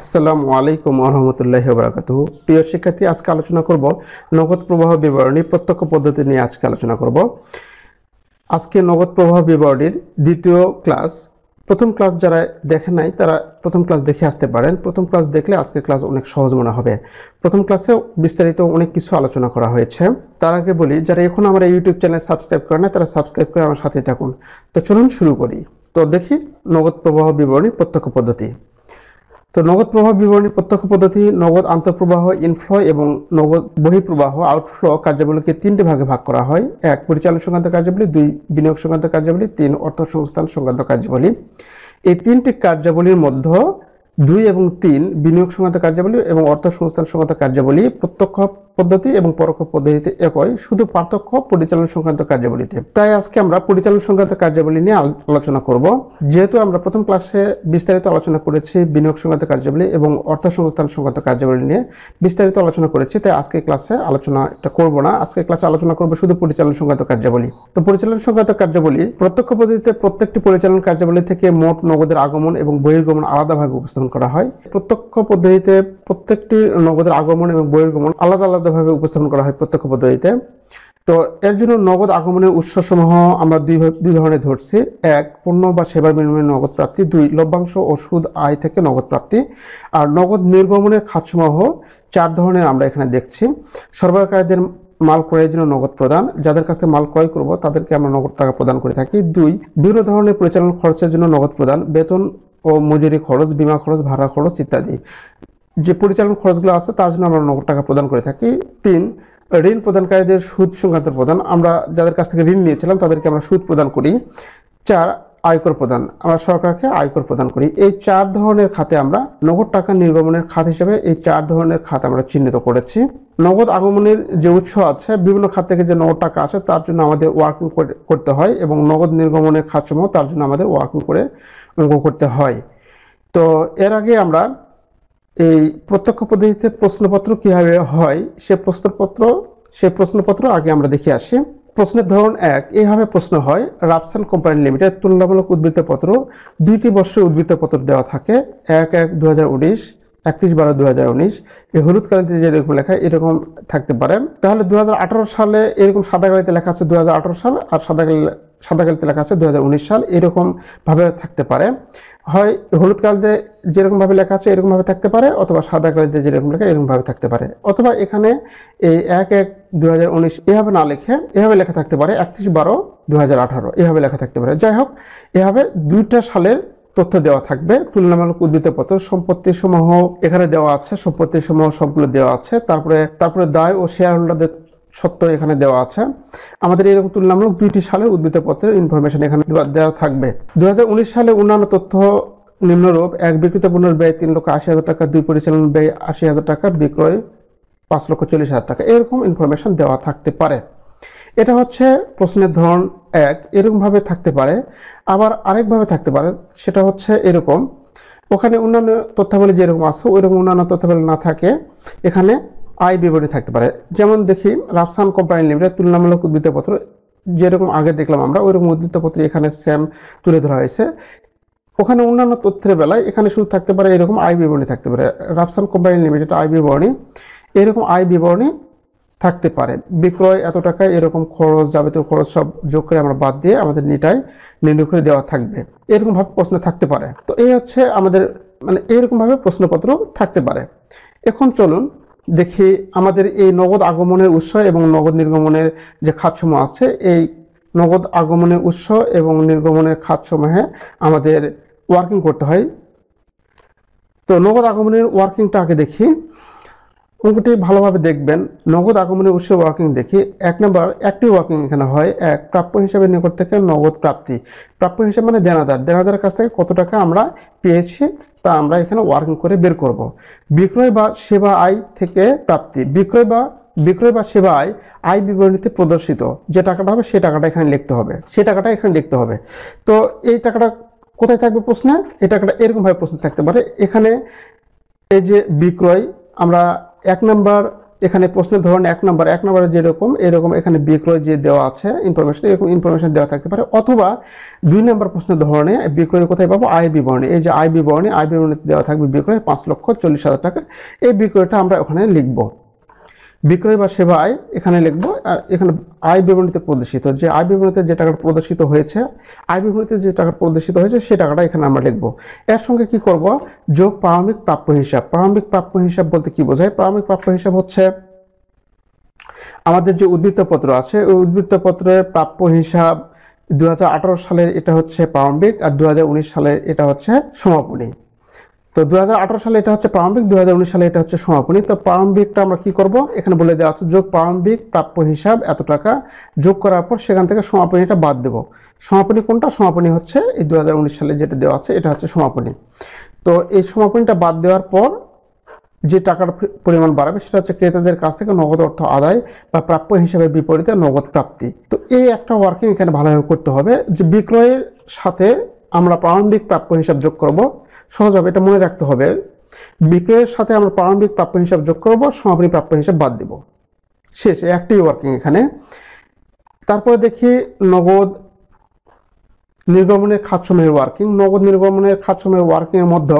আসসালামু আলাইকুম ওয়া রাহমাতুল্লাহি ওয়া বারাকাতুহু। প্রিয় শিক্ষার্থী, আজকে আলোচনা করব নগদ প্রবাহ বিবরণী প্রত্যক্ষ পদ্ধতি নিয়ে। আজকে আলোচনা করব আজকে নগদ প্রবাহ বিবরণীর দ্বিতীয় ক্লাস। প্রথম ক্লাস যারা দেখেন নাই তারা প্রথম ক্লাস দেখে আসতে পারেন। প্রথম ক্লাস দেখলে আজকের ক্লাস অনেক সহজ মনে হবে। প্রথম ক্লাসে বিস্তারিত অনেক কিছু আলোচনা করা হয়েছে। তার আগে বলি, যারা এখন আমার ইউটিউব চ্যানেল সাবস্ক্রাইব করে না তারা সাবস্ক্রাইব করে আমার সাথে থাকুন। তো চলুন শুরু করি। তো দেখি নগদ প্রবাহ বিবরণী প্রত্যক্ষ পদ্ধতি। তো নগদ প্রবাহ বিবরণী প্রত্যক্ষ পদ্ধতি নগদ আন্তঃপ্রবাহ ইনফ্লো এবং নগদ বহিঃপ্রবাহ আউটফ্লো কার্যাবলীকে তিনটি ভাগে ভাগ করা হয়। 1 পরিচালন সংক্রান্ত কার্যাবলী, 2 বিনিয়োগ সংক্রান্ত কার্যাবলী, 3 অর্থ সংস্থান সংক্রান্ত কার্যাবলী। এই তিনটি কার্যাবলীর মধ্যে 2 এবং 3 বিনিয়োগ সংক্রান্ত কার্যাবলী এবং অর্থ সংস্থান সংক্রান্ত কার্যাবলী প্রত্যক্ষ পদ্ধতি এবং পরোক্ষ পদ্ধতিতে একই, শুধু পার্থক্য পরিচালন সংক্রান্ত কার্যাবলীতে। তাই আজকে আমরা পরিচালন সংক্রান্ত কার্যাবলী নিয়ে আলোচনা করব। যেহেতু আমরা প্রথম ক্লাসে বিস্তারিত আলোচনা করেছি বিনিয়োগ সংক্রান্ত কার্যাবলী এবং অর্থ সংস্থান সংক্রান্ত কার্যাবলী নিয়ে বিস্তারিত আলোচনা করেছি, তাই আজকে ক্লাসে আলোচনাটা করব না। আজকে ক্লাসে আলোচনা করব শুধু পরিচালন সংক্রান্ত কার্যাবলী। তো পরিচালন সংক্রান্ত কার্যাবলী প্রত্যক্ষ পদ্ধতিতে প্রত্যেকটি পরিচালন কার্যাবলী থেকে মোট নগদের আগমন এবং বহির্গমন আলাদাভাবে উপস্থাপন করা হয়। প্রত্যক্ষ পদ্ধতিতে প্রত্যেকটি নগদের আগমন এবং বহির্গমন আলাদা আলাদাভাবে উপস্থাপন করা হয় প্রত্যক্ষ পদ্ধতিতে। তো এর জন্য নগদ আগমনের উৎসসমূহ আমরা দুই ধরনের ধরছি। 1 পণ্য বা সেবার বিনিময়ে নগদ প্রাপ্তি, 2 লভ্যাংশ ও সুদ আয় থেকে নগদ প্রাপ্তি। আর নগদ নির্গমনের খাতসমূহ 4 ধরনের আমরা এখানে দেখছি। সরবরাহকারীদের মাল ক্রয়ের জন্য নগদ প্রদান, যাদের কাছ থেকে মাল ক্রয় করব তাদেরকে আমরা নগদ টাকা প্রদান করে থাকি। 2 বিভিন্ন ধরনের পরিচালন খরচের জন্য নগদ প্রদান, বেতন ও মজুরি খরচ, বিমা খরচ, ভাড়া খরচ ইত্যাদি যে পরিচালন খরচগুলো আছে তার জন্য আমরা নগদ টাকা প্রদান করে থাকি। 3 ঋণ প্রদানকারীদের সুদ সংক্রান্ত প্রদান, আমরা যাদের কাছ থেকে ঋণ নিয়েছিলাম তাদেরকে আমরা সুদ প্রদান করি। 4 আয়কর প্রদান, আমরা সরকারকে আয়কর প্রদান করি। এই 4 ধরনের খাতে আমরা নগদ টাকা নির্গমনের খাত হিসেবে এই 4 ধরনের খাত আমরা চিহ্নিত করেছি। নগদ আগমনের যে উৎস আছে, বিভিন্ন খাত থেকে যে নগদ টাকা আসে তার জন্য আমাদের ওয়ার্কিং করতে হয়, এবং নগদ নির্গমনের খাতসমূহ তার জন্য আমাদের ওয়ার্কিং করে অঙ্ক করতে হয়। তো এর আগে আমরা এই প্রত্যক্ষ পদ্ধতিতে প্রশ্নপত্র কীভাবে হয় সেই প্রশ্নপত্র আগে আমরা দেখে আসি। প্রশ্নের ধরন 1, এইভাবে প্রশ্ন হয় রাফসান কোম্পানি লিমিটেড তুলনামূলক উদ্বৃত্তপত্র, 2টি বর্ষের উদ্বৃত্তপত্র দেওয়া থাকে 1-1-2019, 31-12-2019। এই হলুদ কালিতে যেরকম লেখা এরকম থাকতে পারে। তাহলে 2018 সালে এরকম সাদা কালিতে লেখা আছে 2018 সাল, আর সাদা কালিতে লেখা আছে 2019 সাল, এরকমভাবে থাকতে পারে। হয় হলুদ কালিতে যেরকমভাবে লেখা আছে এরকমভাবে থাকতে পারে, অথবা সাদা কালিতে যেরকম লেখা এরকমভাবে থাকতে পারে, অথবা এখানে এই 1-1-2019 এভাবে না লিখে এভাবে লেখা থাকতে পারে, 31-12-2018 এভাবে লেখা থাকতে পারে। যাই হোক, এভাবে 2টা সালের তথ্য দেওয়া থাকবে। তুলনামূলক উদ্বৃত্তপত্র সম্পত্তিসমূহ এখানে দেওয়া আছে, সম্পত্তিসমূহ সবগুলো দেওয়া আছে। তারপরে দায় ও শেয়ার হোল্ডারদের সত্য এখানে দেওয়া আছে। আমাদের এরকম তুলনামূলক 2টি সালের উদ্বৃত্তপত্রের ইনফরমেশন এখানে দেওয়া থাকবে। 2019 সালে অন্যান্য তথ্য নিম্নরূপ: 1 বিক্রিত পণ্যের ব্যয় 3,80,000 টাকা, 2 পরিচালন ব্যয় 80,000 টাকা, বিক্রয় 5,40,000 টাকা, এরকম ইনফরমেশন দেওয়া থাকতে পারে। এটা হচ্ছে প্রশ্নের ধরন 1। এরকমভাবে থাকতে পারে, আবার আরেকভাবে থাকতে পারে, সেটা হচ্ছে এরকম ওখানে অন্যান্য তথ্যাবলী যেরকম আছে ওইরকম অন্যান্য তথ্যাবলী না থাকে এখানে আয় বিবরণী থাকতে পারে। যেমন দেখি রাফসান কোম্পানি লিমিটেড তুলনামূলক উদ্বৃত্তপত্র, যেরকম আগে দেখলাম আমরা ওইরকম উদ্বৃত্তপত্র এখানে সেম তুলে ধরা হয়েছে। ওখানে অন্যান্য তথ্যের বেলায় এখানে শুধু থাকতে পারে এরকম আয় বিবরণী থাকতে পারে। রাফসান কোম্পানি লিমিটেড আয় বিবরণী, এরকম আয় বিবরণী থাকতে পারে। বিক্রয় এত টাকা, এরকম খরচ, যাবতীয় খরচ সব যোগ করে আমরা বাদ দিয়ে আমাদের নিটায় নির্ণয় করে দেওয়া থাকবে। এরকমভাবে প্রশ্ন থাকতে পারে। তো এই হচ্ছে আমাদের এরকমভাবে প্রশ্নপত্র থাকতে পারে। এখন চলুন দেখি আমাদের এই নগদ আগমনের উৎস এবং নগদ নির্গমনের যে খাতসমূহ আছে, এই নগদ আগমনের উৎস এবং নির্গমনের খাতসমূহে আমাদের ওয়ার্কিং করতে হয়। তো নগদ আগমনের ওয়ার্কিংটা আগে দেখি। অঙ্কটি ভালোভাবে দেখবেন। নগদ আগমনের উৎসের ওয়ার্কিং দেখি। 1 নম্বর, একটি ওয়ার্কিং এখানে হয়। 1 প্রাপ্য হিসাবের নিকট থেকে নগদ প্রাপ্তি। প্রাপ্য হিসাব মানে দেনাদারের কাছ থেকে কত টাকা আমরা পেয়েছি তা আমরা এখানে ওয়ার্কিং করে বের করব। বিক্রয় বা সেবা আয় থেকে প্রাপ্তি, বিক্রয় বা সেবা আয় বিবরণীতে প্রদর্শিত যে টাকাটা হবে সেই টাকাটা এখানে লিখতে হবে, তো এই টাকাটা কোথায় থাকবে প্রশ্নে? এই টাকাটা এরকমভাবে প্রশ্ন থাকতে পারে। এখানে এই যে বিক্রয়, আমরা 1 নম্বর एखाने प्रश्न धरण एक नम्बर जे रकम ए रकम एखाने बिक्रय जे देवा आछे इनफरमेशन एरकम इनफरमेशन देवा थाकते पारे अथवा दुई नम्बर प्रश्न धरणे बिक्रय कोथाय पाबो आय विवरणे ए जे आय विवरणे देवा थाकबे बिक्रय 5,40,000 टाका ए बिक्रयटा आमरा ओखाने लिखबो बिक्रय बा सेवा आय एखाने लिखबो आर एखाने आय विवरणीते प्रदर्शित जे आय विवरणीते जे टाका प्रदर्शित হয়েছে आय विवरणीते जे टाका प्रदर्शित হয়েছে সেই টাকাটা এখানে আমরা লিখব এর সঙ্গে কি করব যোগ প্রারম্ভিক প্রাপ্য হিসাব বলতে কি বোঝায় প্রারম্ভিক প্রাপ্য হিসাব হচ্ছে আমাদের যে উদ্বৃত্তপত্র আছে ওই উদ্বৃত্তপত্রের প্রাপ্য হিসাব 2018 সালের এটা হচ্ছে প্রারম্ভিক আর 2019 সালের এটা হচ্ছে সমাপনী तो 2018 সালে এটা হচ্ছে প্রারম্ভিক 2019 সালে এটা হচ্ছে সমাপনী তো প্রারম্ভিকটা আমরা কি করব এখানে বলে দেওয়া আছে যোগ প্রারম্ভিক প্রাপ্য হিসাব এত টাকা যোগ করার পর সেখান থেকে সমাপনীটা বাদ দেব সমাপনী কোনটা সমাপনী হচ্ছে এই 2019 সালে যেটা দেওয়া আছে এটা হচ্ছে সমাপনী তো এই সমাপনীটা বাদ দেওয়ার পর যে টাকার পরিমাণ বাড়বে সেটা হচ্ছে ক্রেতাদের কাছ থেকে নগদ অর্থ আদায় বা প্রাপ্য হিসাবে বিপরীতে নগদ প্রাপ্তি তো এই একটা ওয়ার্কিং এখানে ভালোভাবে করতে হবে যে বিক্রয়ের সাথে আমরা প্রারম্ভিক প্রাপ্য হিসাব যোগ করব সহজভাবে এটা মনে রাখতে হবে বিক্রয়ের সাথে আমরা প্রারম্ভিক প্রাপ্য হিসাব যোগ করব সমাপনী প্রাপ্য হিসাব বাদ দেব শেষ একটি ওয়ার্কিং এখানে তারপরে দেখি নগদ নির্গমনের খাতসমূহের ওয়ার্কিং নগদ নির্গমনের খাতসমূহের ওয়ার্কিং এর মধ্যে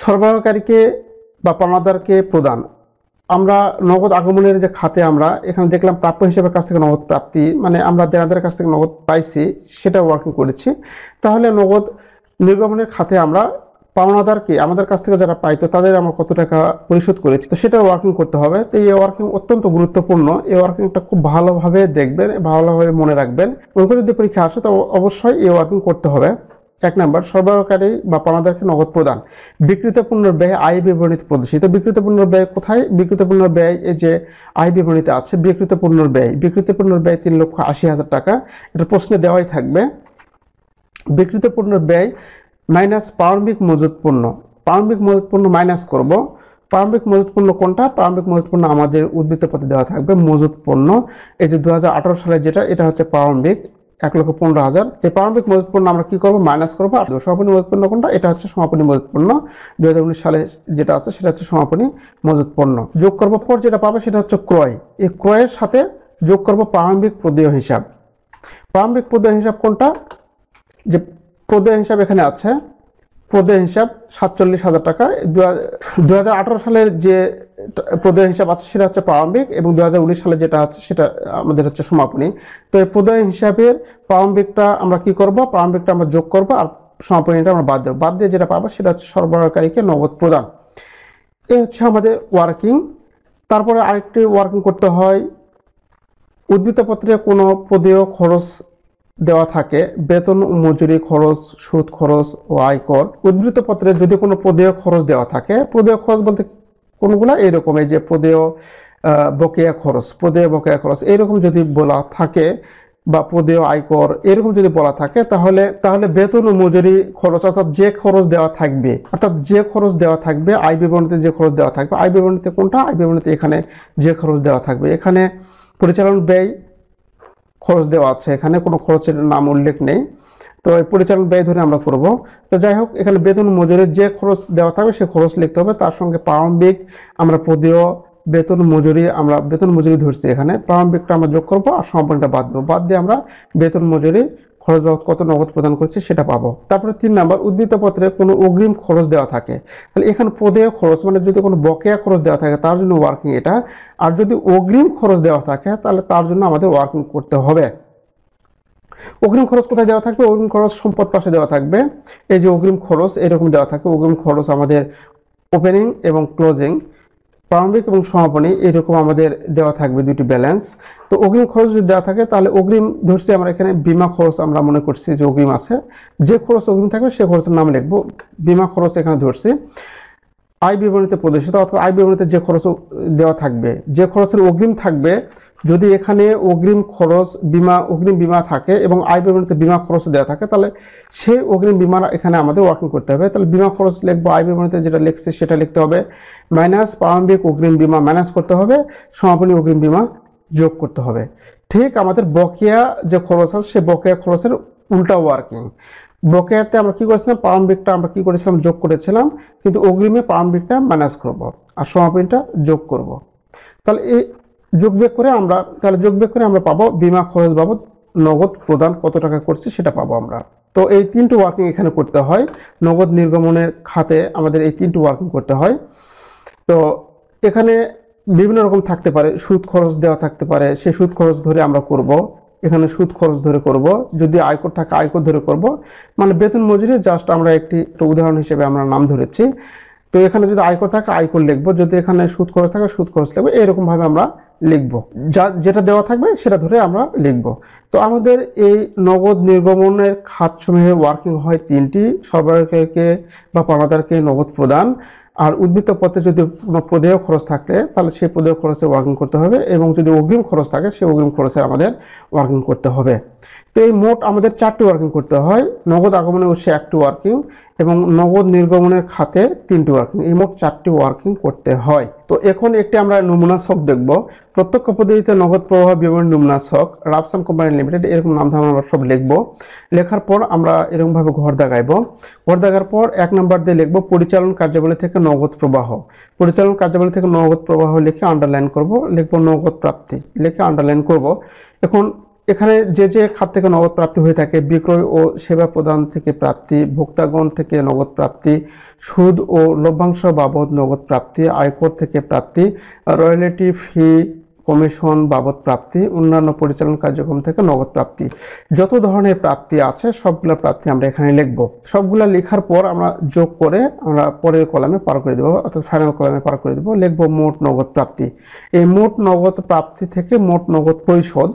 সরবরাহকারীকে বা পাওনাদারকে প্রদান আমরা নগদ আগমনের যে খাতে আমরা এখানে দেখলাম প্রাপ্য হিসাবের কাছ থেকে নগদ প্রাপ্তি মানে আমরা দেনাদারের কাছ থেকে নগদ পাইছি সেটা ওয়ার্কিং করেছি তাহলে নগদ নির্গমনের খাতে আমরা পাওনাদারকে আমাদের কাছ থেকে যারা পাইতো তাদের আমরা কত টাকা পরিশোধ করেছি তো সেটা ওয়ার্কিং করতে হবে তো এই ওয়ার্কিং অত্যন্ত গুরুত্বপূর্ণ এই ওয়ার্কিংটা খুব ভালোভাবে দেখবেন ভালোভাবে মনে রাখবেন ওইগুলো যদি পরীক্ষা আসে তো অবশ্যই এই ওয়ার্কিং করতে হবে एक नम्बर সরবরাহকারী বা পাওনাদারকে নগদ প্রদান বিক্রিত পণ্যের ব্যয় আয় বিবরণীতে প্রদর্শিত বিক্রিত পণ্যের ব্যয় কোথায় বিক্রিত পণ্যের ব্যয় এই যে আয় বিবরণীতে আছে বিক্রিত পণ্যের ব্যয় 3,80,000 টাকা এটা প্রশ্নে দেওয়াই থাকবে বিক্রিত পণ্যের ব্যয় মাইনাস প্রারম্ভিক মজুত পণ্য মাইনাস করব প্রারম্ভিক মজুত পণ্য কোনটা প্রারম্ভিক মজুত পণ্য আমাদের উদ্বৃত্তপত্রে দেওয়া থাকবে মজুত পণ্য এই যে 2018 সালে যেটা এটা হচ্ছে প্রারম্ভিক 1,15,000 এই প্রারম্ভিক মজুত পণ্য আমরা কি করব মাইনাস করব আর সমাপনী মজুত পণ্য কোনটা এটা হচ্ছে সমাপনী মজুত পণ্য 2019 সালে যেটা আছে সেটা হচ্ছে সমাপনী মজুত পণ্য যোগ করব পর যেটা পাবে সেটা হচ্ছে ক্রয় এই ক্রয়ের সাথে যোগ করব প্রারম্ভিক প্রদেয় হিসাব কোনটা যে প্রদেয় হিসাব এখানে আছে প্রদেয় হিসাব 47,000 টাকা 2018 সালের যে প্রদেয় হিসাব আছে সেটা হচ্ছে প্রারম্ভিক এবং 2019 সালে যেটা আছে সেটা আমাদের হচ্ছে সমাপনী তো এই প্রদেয় হিসাবের প্রারম্ভিকটা আমরা কি করব প্রারম্ভিকটা আমরা যোগ করব আর সমাপনীটা আমরা বাদ দেব বাদ দিয়ে যেটা পাবো সেটা হচ্ছে সরবরাহকারীকে নগদ প্রদান এই হচ্ছে আমাদের ওয়ার্কিং তারপরে আরেকটি ওয়ার্কিং করতে হয় উদ্বৃত্তপত্রে কোনো প্রদেয় খরচ দেওয়া থাকে বেতন ও মজুরি খরচ সুদ খরচ ও আয়কর উদ্বৃত্তপত্রে যদি কোনো প্রদেয় খরচ দেওয়া থাকে প্রদেয় খরচ বলতে কোনগুলা এই রকম এই যে প্রদেয় বকেয়া খরচ এই রকম যদি বলা থাকে বা প্রদেয় আয়কর এরকম যদি বলা থাকে তাহলে বেতন ও মজুরি খরচ অর্থাৎ যে খরচ দেওয়া থাকবে আয় বিবরণীতে যে খরচ দেওয়া থাকবে আয় বিবরণীতে কোনটা আয় বিবরণীতে এখানে যে খরচ দেওয়া থাকবে এখানে পরিচালন ব্যয় খরচ দেওয়া আছে এখানে কোনো খরচের নাম উল্লেখ নেই তো এই পরিচালন ব্যয় ধরে আমরা করব তো যাই হোক এখানে বেতন মজুরির যে খরচ দেওয়া থাকবে সেই খরচ লিখতে হবে তার সঙ্গে প্রারম্ভিক আমরা প্রদেয় বেতন মজুরি ধরছি এখানে প্রারম্ভিকটা আমরা যোগ করব আর সমাপনীটা বাদ দেব বাদ দিয়ে আমরা বেতন মজুরি খরচ বাবদ কত নগদ প্রদান করছি সেটা পাবো তারপরে 3 নাম্বার উদ্বৃত্তপত্রে কোনো অগ্রিম খরচ দেওয়া থাকে তাহলে এখানে প্রদেয় খরচ মানে যদি কোনো বকেয়া খরচ দেওয়া থাকে তার জন্য ওয়ার্কিং এটা আর যদি অগ্রিম খরচ দেওয়া থাকে তাহলে তার জন্য আমাদের ওয়ার্কিং করতে হবে অগ্রিম খরচ কোথায় দেওয়া থাকবে অগ্রিম খরচ সম্পদ পাশে দেওয়া থাকবে এই যে অগ্রিম খরচ এরকম দেওয়া থাকে অগ্রিম খরচ আমাদের ওপেনিং এবং ক্লোজিং প্রারম্ভিক এবং সমাপনী এরকম আমাদের দেওয়া থাকবে দুটি ব্যালেন্স তো অগ্রিম খরচ যদি দেওয়া থাকে তাহলে অগ্রিম ধরছি আমরা এখানে বিমা খরচ আমরা মনে করছি যে অগ্রিম আছে যে খরচ অগ্রিম থাকবে সেই খরচের নাম লিখব বিমা খরচ এখানে ধরছি আয় বিবরণীতে প্রদর্শিত অর্থাৎ আয় বিবরণীতে যে খরচ দেওয়া থাকবে যে খরচের অগ্রিম থাকবে যদি এখানে অগ্রিম খরচ বিমা অগ্রিম বিমা থাকে এবং আয় বিবরণীতে বিমা খরচ দেওয়া থাকে তাহলে সেই অগ্রিম বিমা এখানে আমাদের ওয়ার্কিং করতে হবে তাহলে বিমা খরচ লিখব আয় বিবরণীতে যেটা লিখছি সেটা লিখতে হবে মাইনাস প্রারম্ভিক অগ্রিম বিমা মাইনাস করতে হবে সমাপনী অগ্রিম বিমা যোগ করতে হবে ঠিক আমাদের বকেয়া যে খরচ আছে সেই বকেয়া খরচের উল্টা ওয়ার্কিং বকেয়াতে আমরা কি করেছিলাম প্রারম্ভিকটা আমরা কি করেছিলাম যোগ করেছিলাম কিন্তু অগ্রিমে প্রারম্ভিকটা মাইনাস করব और समापनटा जोग करब ताहले जोग बियोग करे आमरा ताहले जोग बियोग करे आमरा पाबो बीमा खरच बाबद नगद प्रदान कत टाका करछि सेटा पाबो आमरा। तो ये तीनटी वार्किंग एखाने करते हैं नगद निर्गमनेर खाते आमादेर ये तीनटी वार्किंग करते हैं। तो एखाने विभिन्न रकम थाकते पारे सूद खरच देवा थाकते पारे से सूद खरच धरे आमरा करब एखाने सूद खरच धरे करब यदि आयकर थाके आयकर धरे करब माने वेतन मजुरी जस्ट आमरा एकटी उदाहरण हिसेबे आमरा नाम धरेछि। तो एखाने यदि आयकर थाके आयकर लिखब यदि एखाने सूद खरच थाके सूद खरच लिखब एई रकम भावे आमरा लिखब जा जेटा देवा थाकबे सेटा धरे आमरा लिखब। तो आमादेर एई नगद निर्गमनेर खातসমূहे वार्किंग हय तीनटी सरबराहকারীকে बा পাওনাদারকে नगद प्रदान और उद्बृत्त पथे जो प्रदेय खरच थाकले ताहले सेई प्रदेय खरचे वार्किंग करते हबे एबं जो अग्रिम खरच थाके सेई अग्रिम खरचे आमादेर वार्किंग करते हबे। तो एई मोट आमादेर चारटी वार्किंग करते हय नगद आगमने उसे एकटी वार्किंग एबं नगद निर्गमनेर खाते तीनटी वार्किंग एई मोट चारटी वार्किंग करते हय। तो एखन एकटी आमरा नमुना छक देखब प्रत्यक्ष पद्धतिते नगद प्रवाह विवरण नमुना छक রাফসান কোম্পানি लिमिटेड एरकम नाम धाम आमरा सब लिखब। लेखार पर आमरा एरकम भावे घर दागाइब घर दागार पर एक नम्बर दिये लिखब परिचालन कार्यावली थेके नगद प्रवाह परिचालन कार्यावली थेके नगद प्रवाह लिखे आंडारलाइन करब लिखब नगद प्राप्ति लिखे आंडारलाइन करब। एखन এখানে যে যে খাত থেকে নগদ প্রাপ্তি হয়ে থাকে বিক্রয় ও সেবা প্রদান থেকে প্রাপ্তি ভোক্তাগণ থেকে নগদ প্রাপ্তি সুদ ও লভ্যাংশ বাবদ নগদ প্রাপ্তি আয়কর থেকে প্রাপ্তি রয়্যালটি ফি কমিশন বাবদ প্রাপ্তি অন্যান্য পরিচালন কার্যক্রম থেকে নগদ প্রাপ্তি যত ধরনের প্রাপ্তি আছে সবগুলা প্রাপ্তি আমরা এখানে লিখব। সবগুলা লেখার পর আমরা যোগ করে আমরা পরের কলামে পার করে দেব অর্থাৎ ফাইনাল কলামে পার করে দেব লিখব মোট নগদ প্রাপ্তি। এই মোট নগদ প্রাপ্তি থেকে মোট নগদ পরিশোধ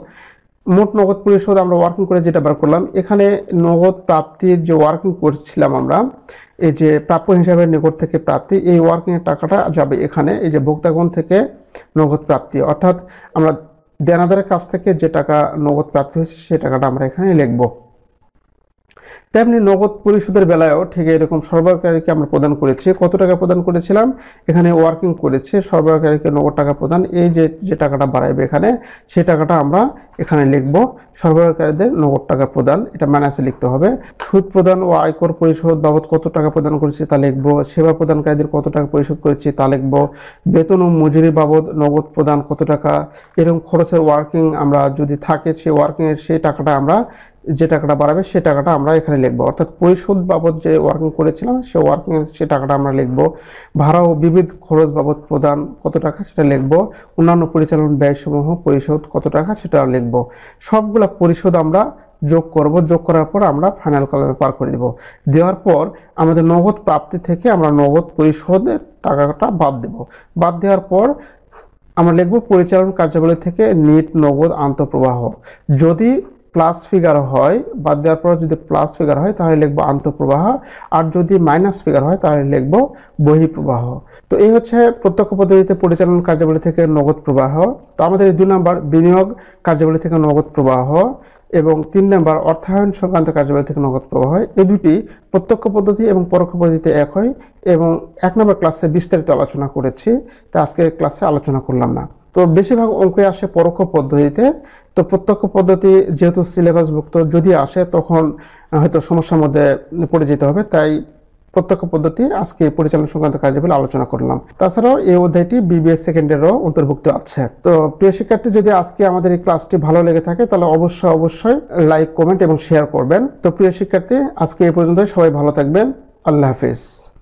মোট নগদ পরিশোধ আমরা ওয়ার্কিং করে যেটা বার করলাম এখানে নগদ প্রাপ্তির যে ওয়ার্কিং করছিলাম আমরা এই যে প্রাপ্য হিসাবের নিকট থেকে প্রাপ্তি এই ওয়ার্কিং এর টাকাটা যাবে এখানে এই যে ভোক্তাগণ থেকে নগদ প্রাপ্তি অর্থাৎ আমরা দেনাদারের কাছ থেকে যে টাকা নগদ প্রাপ্তি হয়েছে সেই টাকাটা আমরা এখানে লিখব। তেমনি নগদ পরিশোধের বেলায়ও ঠিক এরকম সরবরাহকারীকে আমরা প্রদান করেছি কত টাকা প্রদান করেছিলাম এখানে ওয়ার্কিং করেছে সরবরাহকারীকে নগদ টাকা প্রদান এই যে যে টাকাটা বাড়াইবে এখানে সেই টাকাটা আমরা এখানে লিখব সরবরাহকারীদের নগদ টাকা প্রদান এটা মাইনাসে লিখতে হবে। সুদ প্রদান ও আয়কর পরিশোধ বাবদ কত টাকা প্রদান করেছে তা লিখব সেবা প্রদানকারীদের কত টাকা পরিশোধ করেছে তা লিখব বেতন ও মজুরি বাবদ নগদ প্রদান কত টাকা এরকম খরচের ওয়ার্কিং আমরা যদি থাকে সেই ওয়ার্কিংয়ের সেই টাকাটা আমরা যে টাকাটা বাড়াবে সেই টাকাটা আমরা এখানে লিখব অর্থাৎ পরিশোধ বাবদ যে ওয়ার্কিং করেছিলাম সেই ওয়ার্কিং সেই টাকাটা আমরা লিখব ভাড়া ও বিবিধ খরচ বাবদ প্রদান কত টাকা সেটা লিখব অন্যান্য পরিচালন ব্যয়সমূহ পরিশোধ কত টাকা সেটা লিখব সবগুলা পরিশোধ আমরা যোগ করব যোগ করার পর আমরা ফাইনাল কলামে পার করে দেব দেওয়ার পর আমাদের নগদ প্রাপ্তি থেকে আমরা নগদ পরিশোধের টাকাটা বাদ দেব বাদ দেওয়ার পর আমরা লিখব পরিচালন কার্যাবলী থেকে নেট নগদ আন্তঃপ্রবাহ যদি প্লাস ফিগার হয় বাদ দেওয়ার পর যদি প্লাস ফিগার হয় তাহলে লিখব আন্তঃপ্রবাহ আর যদি মাইনাস ফিগার হয় তাহলে লিখব বহিঃপ্রবাহ। তো এই হচ্ছে প্রত্যক্ষ পদ্ধতিতে পরিচালন কার্যাবলী থেকে নগদ প্রবাহ। তো আমাদের ২ নম্বর বিনিয়োগ কার্যাবলী থেকে নগদ প্রবাহ এবং ৩ নম্বর অর্থায়ন সংক্রান্ত কার্যাবলী থেকে নগদ প্রবাহ এই দুটি প্রত্যক্ষ পদ্ধতি এবং পরোক্ষ পদ্ধতিতে এক হয় এবং ১ নম্বর ক্লাসে বিস্তারিত আলোচনা করেছি তা আজকের ক্লাসে আলোচনা করলাম না। তো বেশিরভাগ অঙ্কে আসে পরোক্ষ পদ্ধতিতে। তো প্রত্যক্ষ পদ্ধতি যেহেতু সিলেবাসভুক্ত যদি আসে তখন হয়তো সমস্যার মধ্যে পড়ে যেতে হবে তাই প্রত্যক্ষ পদ্ধতি আজকে পরিচালনা সংক্রান্ত কার্যাবলী আলোচনা করলাম। তাছাড়াও এই অধ্যায়টি বিবিএ সেকেন্ডেরও অন্তর্ভুক্ত আছে। তো প্রিয় শিক্ষার্থী যদি আজকে আমাদের এই ক্লাসটি ভালো লেগে থাকে তাহলে অবশ্যই লাইক কমেন্ট এবং শেয়ার করবেন। তো প্রিয় শিক্ষার্থী আজকে এই পর্যন্তই সবাই ভালো থাকবেন আল্লাহ হাফেজ।